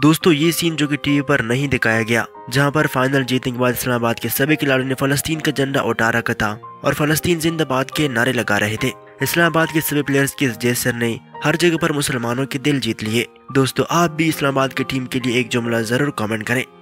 दोस्तों ये सीन जो कि टीवी पर नहीं दिखाया गया, जहां पर फाइनल जीतने के बाद इस्लामाबाद के सभी खिलाड़ियों ने फलस्तीन का झंडा उठा रखा था और फलस्तीन जिंदाबाद के नारे लगा रहे थे। इस्लामाबाद के सभी प्लेयर्स के इस जेस्चर ने हर जगह पर मुसलमानों के दिल जीत लिए। दोस्तों आप भी इस्लामाबाद की टीम के लिए एक जुमला जरूर कमेंट करें।